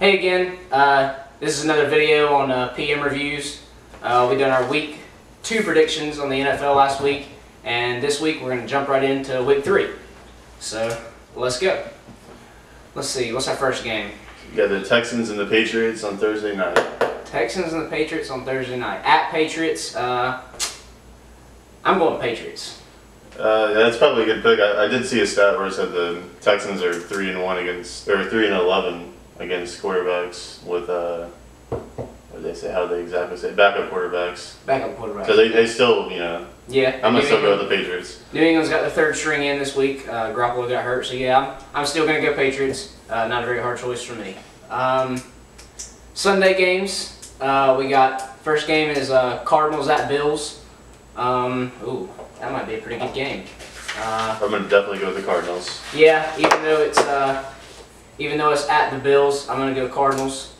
Hey again, this is another video on PM Reviews. We've done our week 2 predictions on the NFL last week, and this week we're going to jump right into week 3. So, let's go. Let's see, what's our first game? We got the Texans and the Patriots on Thursday night. Texans and the Patriots on Thursday night. At Patriots, I'm going Patriots. That's probably a good pick. I did see a stat where it said the Texans are 3-1 against, or 3-11 against quarterbacks with what did they say? How did they exactly say? Backup quarterbacks. Backup quarterbacks. So they still, you know. Yeah. I'm gonna still go with the Patriots. New England's got the third string in this week. Garoppolo got hurt, so yeah, I'm still gonna go Patriots. Not a very hard choice for me. Sunday games. We got first game is Cardinals at Bills. Ooh, that might be a pretty good game. I'm gonna definitely go with the Cardinals. Yeah, even though it's at the Bills, I'm gonna go Cardinals.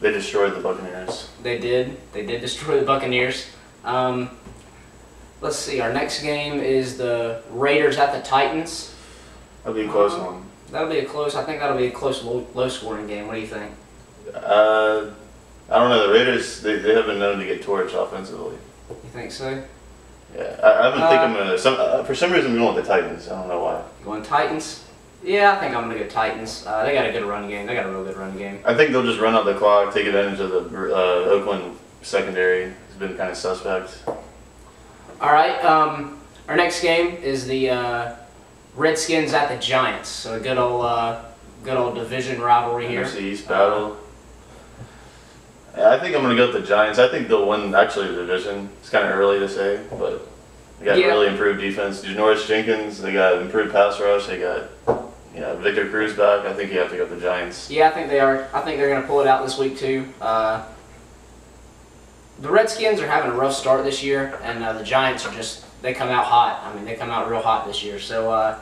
They destroyed the Buccaneers. They did. They did destroy the Buccaneers. Let's see. Our next game is the Raiders at the Titans. That'll be a close one. That'll be a close. I think that'll be a close, low-scoring game. What do you think? I don't know. The Raiders they have been known to get torched offensively. You think so? Yeah, I would think I'm gonna. For some reason, I'm going with the Titans. I don't know why. Going Titans. Yeah, I think I'm going to go Titans. They got a good run game. They got a real good run game. I think they'll just run out the clock, take advantage of the Oakland secondary. It's been kind of suspect. All right. Our next game is the Redskins at the Giants. So a good old division rivalry here. NFC East battle. I think I'm going to go with the Giants. I think they'll win actually the division. It's kind of early to say, but they got really improved defense. Jenoris Jenkins. They got improved pass rush. They got. Yeah, Victor Cruz back. I think you have to go with the Giants. Yeah, I think they are. I think they're going to pull it out this week, too. The Redskins are having a rough start this year, and the Giants are just, they come out hot. I mean, they come out real hot this year. So,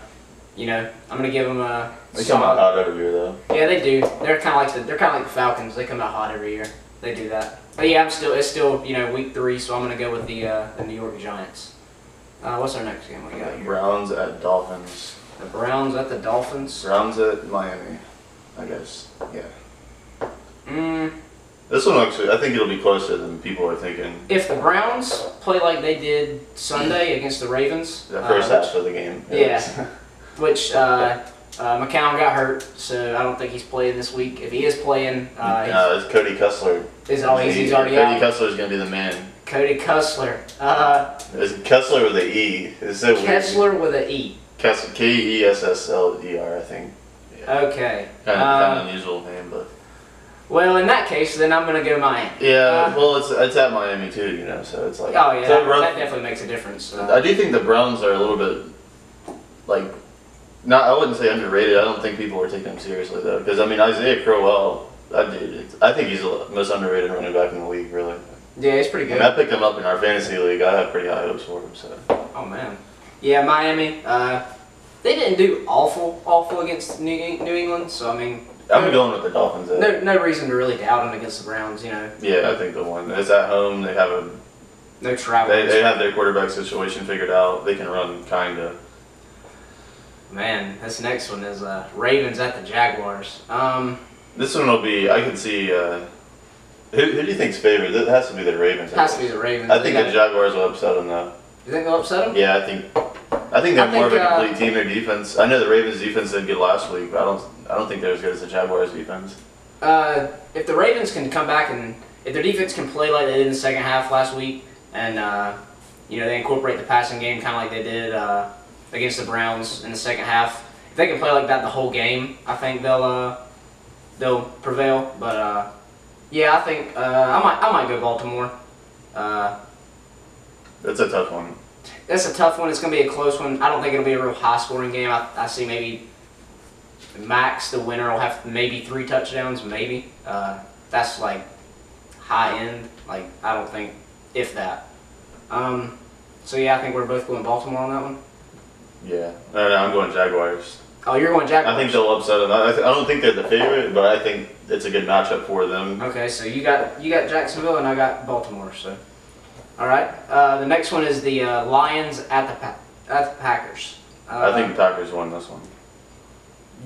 you know, I'm going to give them a They solid. Come out hot every year, though. Yeah, they do. They're kind of like the Falcons. They come out hot every year. They do that. But, yeah, it's still, you know, week 3, so I'm going to go with the New York Giants. What's our next game we got here? Browns at Dolphins. The Browns at the Dolphins. Browns at Miami, I guess. Yeah. This one actually, I think it'll be closer than people are thinking. If the Browns play like they did Sunday against the Ravens. The first half of the game. Yeah. Which McCown got hurt, so I don't think he's playing this week. If he is playing, it's Cody Kessler. Is all he's already out. Cody Kessler's gonna be the man. Cody Kessler. It's Kessler with an E. It's so Kessler weird. With an E. Kessler, I think. Yeah. Okay. Kind of unusual name, but. Well, in that case, then I'm gonna go Miami. Yeah. Well, it's at Miami too, you know. So it's like. Oh yeah. That definitely makes a difference. I do think the Browns are a little bit, like, not. I wouldn't say underrated. I don't think people are taking them seriously though, because I mean Isaiah Crowell, I think he's the most underrated running back in the league, really. Yeah, he's pretty good. And I picked him up in our fantasy league. I have pretty high hopes for him. So. Oh man. Yeah, Miami. They didn't do awful against New England. So I mean, I'm going with the Dolphins. No reason to really doubt them against the Browns, you know. Yeah, I think the one is at home. They have a no travel. They have their quarterback situation figured out. They can run kinda. Man, this next one is Ravens at the Jaguars. This one will be. I can see. Who do you think's favored? It has to be the Ravens. It has to be the Ravens. I think the Jaguars will upset them though. You think they'll upset them? Yeah, I think they're more of a complete team. Their defense. I know the Ravens' defense did good last week, but I don't think they're as good as the Jaguars' defense. If the Ravens can come back and if their defense can play like they did in the second half last week, and you know they incorporate the passing game kind of like they did against the Browns in the second half, if they can play like that the whole game, I think they'll prevail. But yeah, I think I might go Baltimore. That's a tough one. That's a tough one. It's going to be a close one. I don't think it'll be a real high-scoring game. I see maybe Max, the winner, will have maybe 3 touchdowns, maybe. That's, like, high-end. Like, I don't think, if that. So, yeah, I think we're both going Baltimore on that one. Yeah. No, I'm going Jaguars. Oh, you're going Jaguars? I think they'll upset them. I don't think they're the favorite, but I think it's a good matchup for them. Okay, so you got Jacksonville and I got Baltimore, so. All right. The next one is the Lions at the Packers. I think the Packers won this one.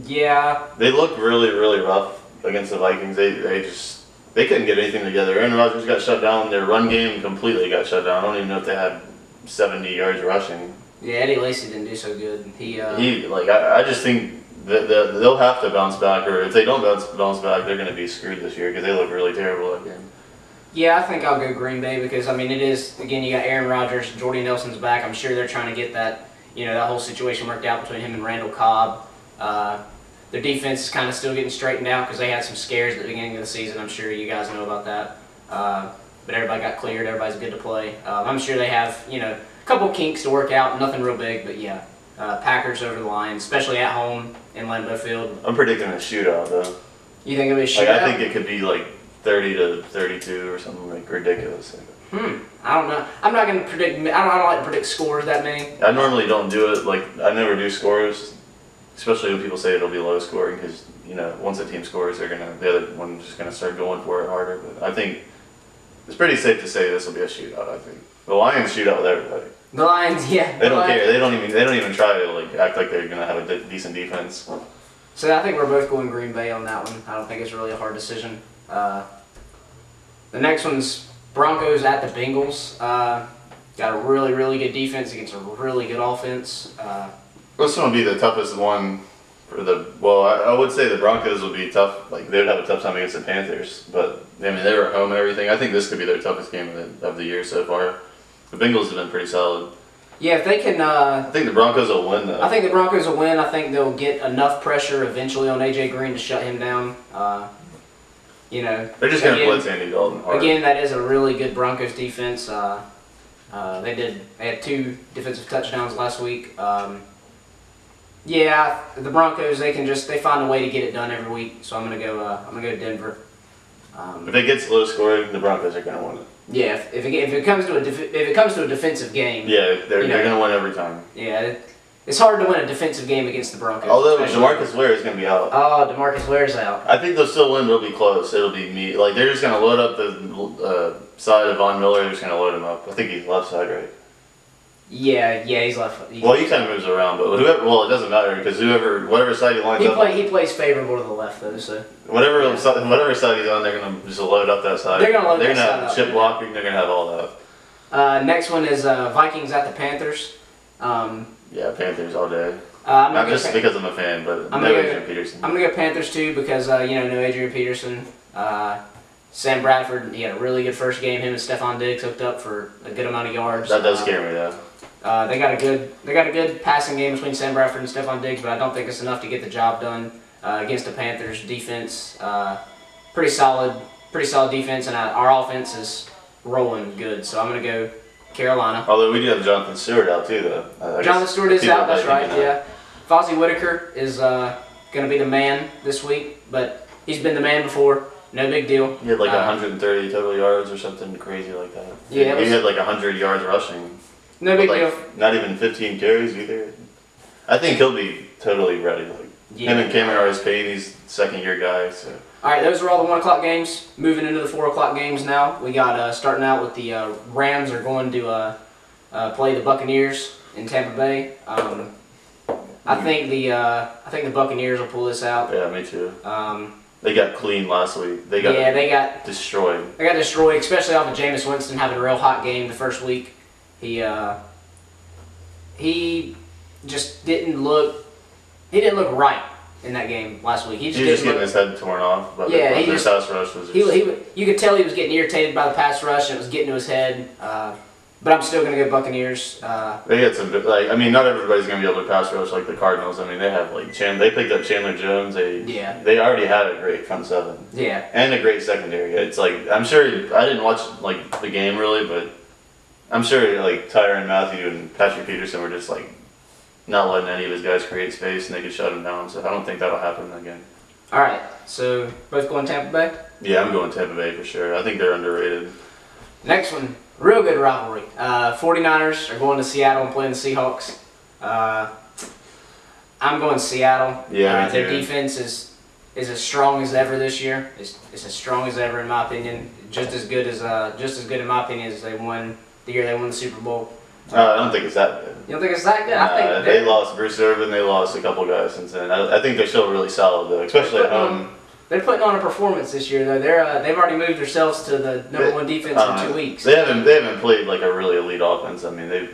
Yeah. They looked really rough against the Vikings. They couldn't get anything together. Aaron Rodgers got shut down. Their run game completely got shut down. I don't even know if they had 70 yards rushing. Yeah, Eddie Lacy didn't do so good. I just think that they'll have to bounce back, or if they don't bounce back, they're going to be screwed this year because they look really terrible again. Yeah, I think I'll go Green Bay because, I mean, it is, again, you got Aaron Rodgers, Jordy Nelson's back. I'm sure they're trying to get that, you know, that whole situation worked out between him and Randall Cobb. Their defense is kind of still getting straightened out because they had some scares at the beginning of the season. I'm sure you guys know about that. But everybody got cleared. Everybody's good to play. I'm sure they have, you know, a couple kinks to work out. Nothing real big, but yeah. Packers over the Lions, especially at home in Lambeau Field. I'm predicting a shootout, though. You think it'll be a shootout? Like, I think it could be like 30 to 32 or something like ridiculous. I don't know. I'm not going to predict. I don't like to predict scores that many. I normally don't do it. Like, I never do scores, especially when people say it'll be low scoring because, you know, once a team scores, they're gonna the other one's just gonna start going for it harder. But I think it's pretty safe to say this will be a shootout. I think the Lions shoot out with everybody. The Lions, yeah. They don't care. They don't even try to like act like they're gonna have a decent defense. So I think we're both going Green Bay on that one. I don't think it's really a hard decision. The next one's Broncos at the Bengals. Got a really, really good defense against a really good offense. This one would be the toughest one for the – well, I would say the Broncos would be tough. Like, they would have a tough time against the Panthers. But, I mean, they were at home and everything. I think this could be their toughest game of the year so far. The Bengals have been pretty solid. Yeah, if they can – I think the Broncos will win, though. I think the Broncos will win. I think they'll get enough pressure eventually on A.J. Green to shut him down. You know, they're just going to blitz Andy Dalton hard. Again, that is a really good Broncos defense. They had 2 defensive touchdowns last week. Yeah, the Broncos, they find a way to get it done every week. So I'm gonna go Denver. If it gets low scoring, the Broncos are gonna win it. Yeah, if it comes to a defensive game. Yeah, they're gonna win every time. Yeah, it's hard to win a defensive game against the Broncos. Although DeMarcus Ware is gonna be out. Oh, DeMarcus Ware's out. I think they'll still win. But it'll be close. It'll be me. Like, they're just gonna load up the side of Von Miller. They're just gonna load him up. I think he's left side, right? Yeah, he's left. Well, he kind of moves around, but whoever. Well, it doesn't matter because whatever side he lines up. He plays favorable to the left, though. So whatever side he's on, they're gonna just load up that side. They're gonna load that side up. They're gonna have chip blocking. They're gonna have all that. Next one is Vikings at the Panthers. Yeah, Panthers all day. Not just because I'm a fan, but no Adrian Peterson. I'm gonna go Panthers too because no Adrian Peterson. Sam Bradford, he had a really good first game. Him and Stephon Diggs hooked up for a good amount of yards. That does scare me, though. They got a good passing game between Sam Bradford and Stephon Diggs, but I don't think it's enough to get the job done against the Panthers defense. Pretty solid defense, and our offense is rolling good. So I'm gonna go Carolina. Although we do have Jonathan Stewart out too, though. Jonathan Stewart is out. That's right. Yeah. Fozzie Whitaker is gonna be the man this week, but he's been the man before. No big deal. He had like 130 total yards or something crazy like that. Yeah. He had like 100 yards rushing. No big deal. Not even 15 carries either. I think he'll be totally ready. Him and Cameron Artis-Payne, he's second-year guy. So. All right, those were all the 1 o'clock games. Moving into the 4 o'clock games now. We got starting out with the Rams are going to play the Buccaneers in Tampa Bay. I think the Buccaneers will pull this out. Yeah, me too. They got clean last week. They got destroyed. They got destroyed, especially off of Jameis Winston having a real hot game the first week. He just didn't look right in that game last week. He was just getting his head torn off. But yeah, the pass rush was just... you could tell he was getting irritated by the pass rush and it was getting to his head. But I'm still going to go Buccaneers. They had some, not everybody's going to be able to pass rush like the Cardinals. I mean, they have they picked up Chandler Jones. They already had a great front seven. Yeah. And a great secondary. It's like, I'm sure, I didn't watch like the game really, but I'm sure like Tyron Matthew and Patrick Peterson were just like not letting any of his guys create space and they could shut him down. So I don't think that'll happen again. All right. So both going Tampa Bay? Yeah, I'm going Tampa Bay for sure. I think they're underrated. Next one. Real good rivalry. 49ers are going to Seattle and playing the Seahawks. I'm going Seattle. Yeah, their defense is as strong as ever this year. It's as strong as ever in my opinion. Just as good in my opinion as the year they won the Super Bowl. I don't think it's that good. You don't think it's that good? I think they lost Bruce Irvin. They lost a couple guys since then. I think they're still really solid though, especially at home. They're putting on a performance this year, though. They've already moved themselves to the number one defense in 2 weeks. They haven't played like a really elite offense. I mean,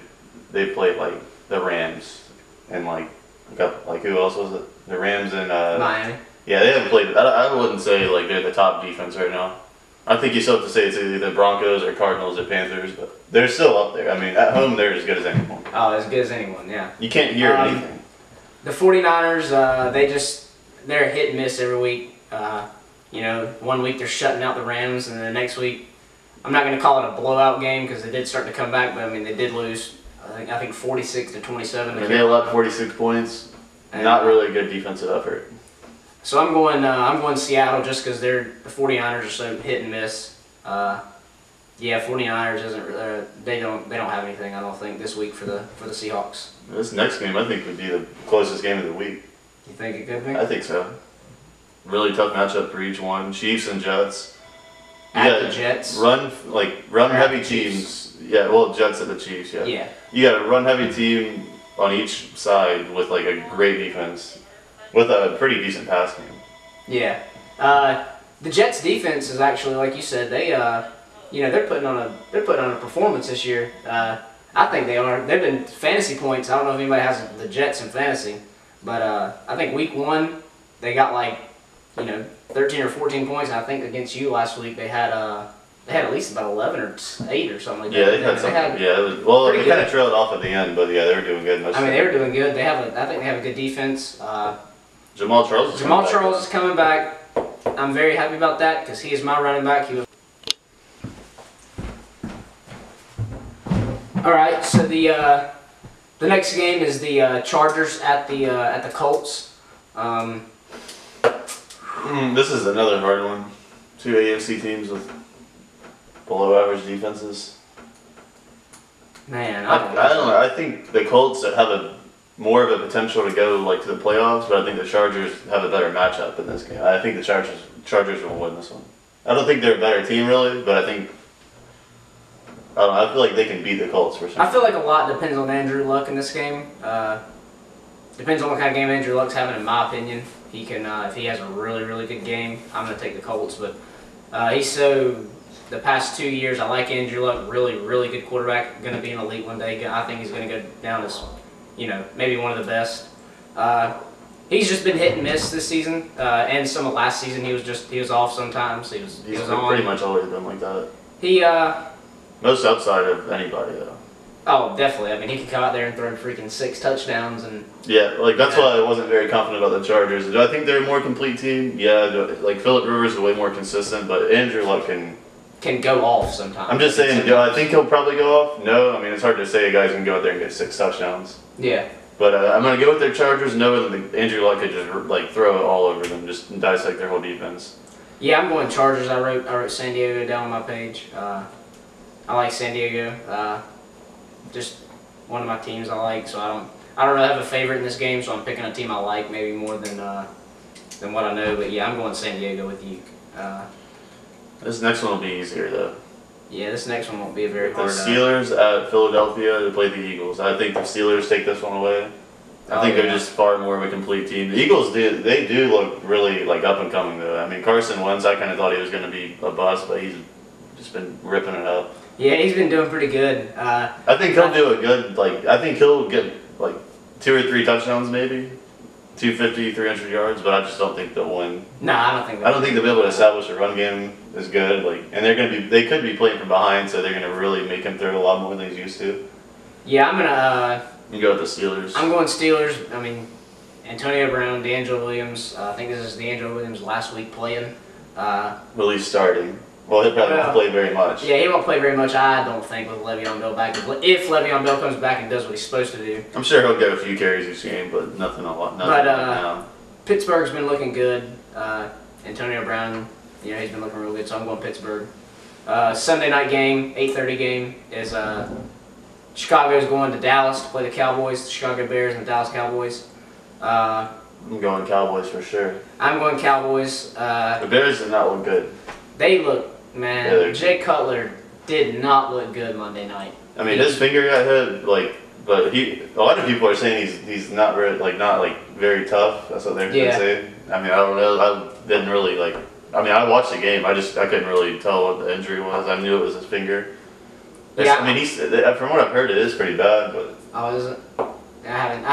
they played like the Rams and like who else was it? The Rams and Miami. Yeah, they haven't played. I wouldn't say like they're the top defense right now. I think you still have to say it's either the Broncos or Cardinals or Panthers, but they're still up there. I mean, at home they're as good as anyone. Oh, as good as anyone, yeah. You can't hear anything. The 49ers, they're hit and miss every week. You know, 1 week they're shutting out the Rams, and then the next week, I'm not going to call it a blowout game because they did start to come back, but I mean they did lose. I think 46-27. And they allowed 46 points. And not really a good defensive effort. So I'm going Seattle just because the 49ers are so hit and miss. Yeah, 49ers they don't have anything, I don't think, this week for the Seahawks. This next game I think would be the closest game of the week. You think it could be? I think so. Really tough matchup for each one. Chiefs and Jets. At the Jets. Run heavy teams. Yeah, well, Jets at the Chiefs. Yeah. Yeah. You got a run heavy team on each side with like a great defense. With a pretty decent pass game. Yeah, the Jets' defense is actually, like you said, they're putting on a performance this year. I think they are. They've been fantasy points. I don't know if anybody has the Jets in fantasy, but I think week 1 they got 13 or 14 points. And I think against you last week they had at least about 11 or 8 or something like that. Yeah, they kind of trailed off at the end, but yeah, they were doing good. They were doing good. I think they have a good defense. Jamal Charles is coming back. I'm very happy about that because he is my running back. All right, so the next game is the Chargers at the Colts. This is another hard one. Two AFC teams with below average defenses. Man, I don't know. I think the Colts have more of a potential to go to the playoffs, but I think the Chargers have a better matchup in this game. I think the Chargers will win this one. I don't think they're a better team really, but I feel like they can beat the Colts for sure. I feel like a lot depends on Andrew Luck in this game. Depends on what kind of game Andrew Luck's having, in my opinion. He can if he has a really, really good game, I'm gonna take the Colts, but the past 2 years I like Andrew Luck, really, really good quarterback, gonna be an elite one day. I think he's gonna go down as maybe one of the best. He's just been hit and miss this season, and some of last season he was off sometimes. He's pretty much always been like that. Most upside of anybody though. Oh, definitely. I mean, he can come out there and throw freaking 6 touchdowns and. Yeah, that's why I wasn't very confident about the Chargers. Do I think they're a more complete team? Yeah, Phillip Rivers is way more consistent, but Andrew Luck can go off sometimes. I'm just saying, do I think he'll probably go off? No, I mean, it's hard to say a guy's going to go out there and get 6 touchdowns. Yeah. But I'm going to go with their Chargers, knowing that Andrew Luck could just throw it all over them, just dissect their whole defense. Yeah, I'm going Chargers. I wrote San Diego down on my page. I like San Diego. Just one of my teams I like, so I don't really have a favorite in this game, so I'm picking a team I like maybe more than what I know. But yeah, I'm going San Diego with you. This next one will be easier, though. Yeah, this next one won't be a very hard one. The Steelers at Philadelphia to play the Eagles. I think the Steelers take this one away. I think they're just far more of a complete team. The Eagles, they do look really up and coming, though. I mean, Carson Wentz, I kind of thought he was going to be a bust, but he's just been ripping it up. Yeah, he's been doing pretty good. I think he'll do a good, I think he'll get, 2 or 3 touchdowns maybe. 250, 300 yards, but I just don't think they'll win. No, I don't think they'll be able to establish a run game as good. And they could be playing from behind, so they're gonna really make him throw a lot more than he's used to. Yeah, I'm gonna. You go with the Steelers. I'm going Steelers. I mean, Antonio Brown, D'Angelo Williams. I think this is D'Angelo Williams' last week playing. Well, he's starting. Well, he'll probably won't play very much. Yeah, he won't play very much, I don't think, with Le'Veon Bell back. If Le'Veon Bell comes back and does what he's supposed to do. I'm sure he'll get a few carries this game, but nothing a lot. Pittsburgh's been looking good. Antonio Brown, he's been looking real good, so I'm going Pittsburgh. Sunday night game, 8:30 game, is Chicago's going to Dallas to play the Cowboys, the Chicago Bears and the Dallas Cowboys. I'm going Cowboys for sure. I'm going Cowboys. The Bears did not look good. They look. Man, yeah, Jay Cutler did not look good Monday night. I mean, his finger got hit, but a lot of people are saying he's not very tough. That's what they're saying. I mean, I don't know. didn't really like. I mean, I watched the game. I couldn't really tell what the injury was. I knew it was his finger. Yeah. I mean, from what I've heard, it is pretty bad. But oh, is it? I haven't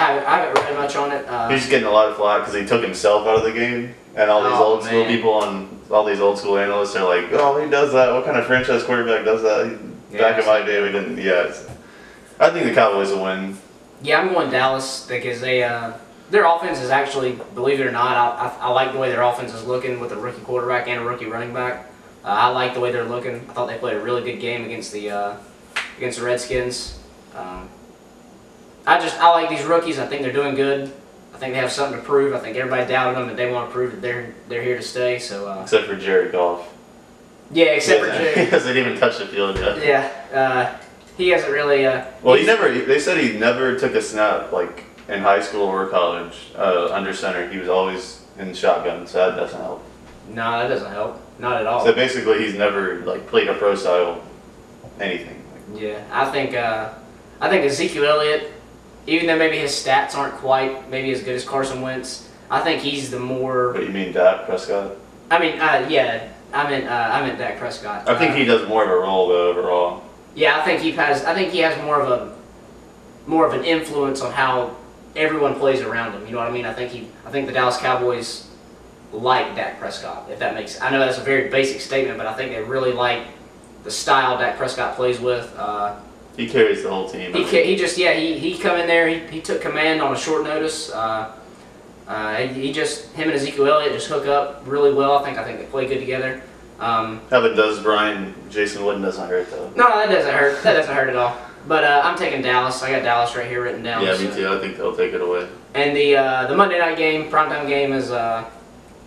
read much on it. He's getting a lot of flack because he took himself out of the game, and all these old school people on all these old school analysts are like, "Oh, he does that. What kind of franchise quarterback does that?" Back in my day, we didn't. Yeah, I think the Cowboys will win. Yeah, I'm going Dallas because they their offense is actually, believe it or not, I like the way their offense is looking with a rookie quarterback and a rookie running back. I like the way they're looking. I thought they played a really good game against the Redskins. I like these rookies. I think they're doing good. I think they have something to prove. I think everybody doubted them, and they want to prove that they're here to stay. So except for Jared Goff. Yeah, except for Jared. He hasn't even touched the field yet. Yeah. He hasn't really. Well, he never. They said he never took a snap like in high school or college under center. He was always in shotgun, so that doesn't help. No, that doesn't help. Not at all. So basically, he's never like played a pro style anything. Yeah, I think Ezekiel Elliott, even though maybe his stats aren't quite maybe as good as Carson Wentz, I think he's the more. What do you mean, Dak Prescott? I mean, yeah, I meant Dak Prescott. I think he does more of a role though overall. Yeah, I think he has more of an influence on how everyone plays around him. You know what I mean? I think the Dallas Cowboys like Dak Prescott, if that makes sense. I know that's a very basic statement, but I think they really like the style Dak Prescott plays with. He carries the whole team. He come in there. He took command on a short notice. Him and Ezekiel Elliott just hook up really well. I think they play good together. Heaven does Brian. Jason Witten doesn't hurt though. No, that doesn't hurt. That doesn't hurt at all. But I'm taking Dallas. I got Dallas right here written down. Yeah, me too. I think they'll take it away. And the Monday night game, primetime game, is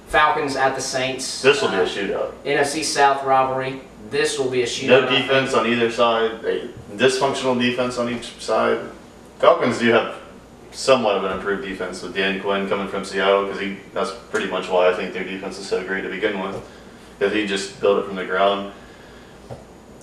Falcons at the Saints. This will be a shootout. NFC South rivalry. This will be a shootout. No defense on either side. A dysfunctional defense on each side. Falcons do have somewhat of an improved defense with Dan Quinn coming from Seattle because that's pretty much why I think their defense is so great to begin with. Because he just built it from the ground.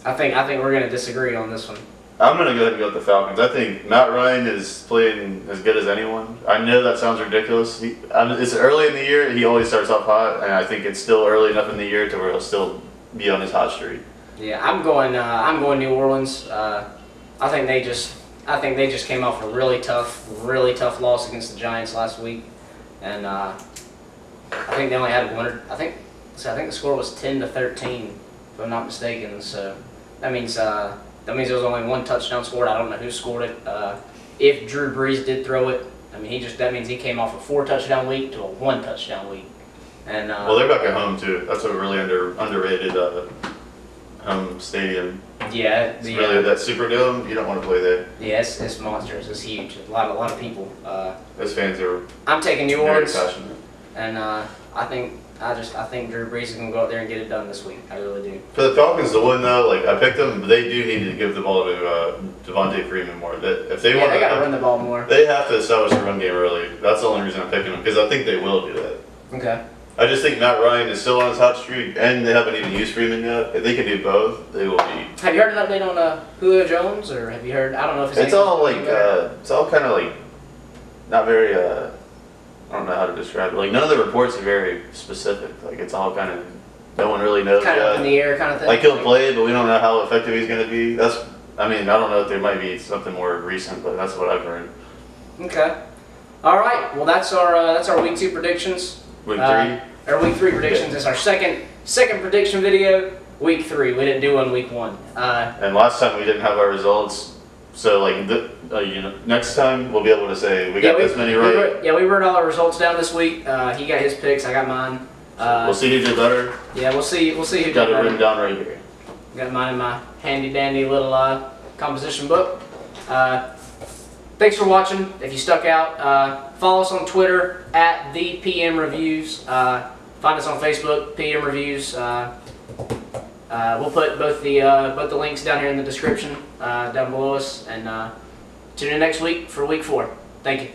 I think we're going to disagree on this one. I'm going to go ahead and go with the Falcons. I think Matt Ryan is playing as good as anyone. I know that sounds ridiculous. It's early in the year. He always starts off hot, and I think it's still early enough in the year to where he'll still be on his hot streak. Yeah, I'm going New Orleans. I think they just came off a really tough loss against the Giants last week, and I think they only had one. I think the score was 10-13, if I'm not mistaken. So that means there was only one touchdown scored. I don't know who scored it. If Drew Brees did throw it, I mean that means he came off a 4-touchdown week to a 1-touchdown week. And well, they're back at home too. That's a really underrated home stadium. Yeah, it's really that Superdome. You don't want to play there. Yeah, it's monstrous. It's huge. A lot of people. Those fans are. I'm taking New Orleans. Very passionate. And I think Drew Brees is gonna go out there and get it done this week. I really do. For the Falcons to win though, like I picked them, but they do need to give the ball to Devontae Freeman more. They gotta run the ball more. They have to establish a run game early. That's the only reason I'm picking them because I think they will do that. Okay. I just think Matt Ryan is still on his hot streak, and they haven't even used Freeman yet. If they can do both, they will be. Have you heard an update on Julio Jones, or have you heard? I don't know if it's all like it's all kind of like not very. I don't know how to describe it. Like none of the reports are very specific. Like it's all kind of no one really knows. Kind of up in the air, kind of thing. Like he'll play, but we don't know how effective he's going to be. I don't know if there might be something more recent, but that's what I've heard. Okay. All right. Well, that's our week 2 predictions. Week 3? Our week 3 predictions. It's our second prediction video. Week 3. We didn't do one week 1. And last time we didn't have our results. So like next time we'll be able to say we got this many right. Yeah, we wrote all our results down this week. He got his picks. I got mine. We'll see who did better. Yeah, we'll see who did better. Got it written down right here. Got mine in my handy dandy little composition book. Thanks for watching. If you stuck out, follow us on Twitter at the PM Reviews. Find us on Facebook, PM Reviews. We'll put both the links down here in the description down below us, and tune in next week for week 4. Thank you.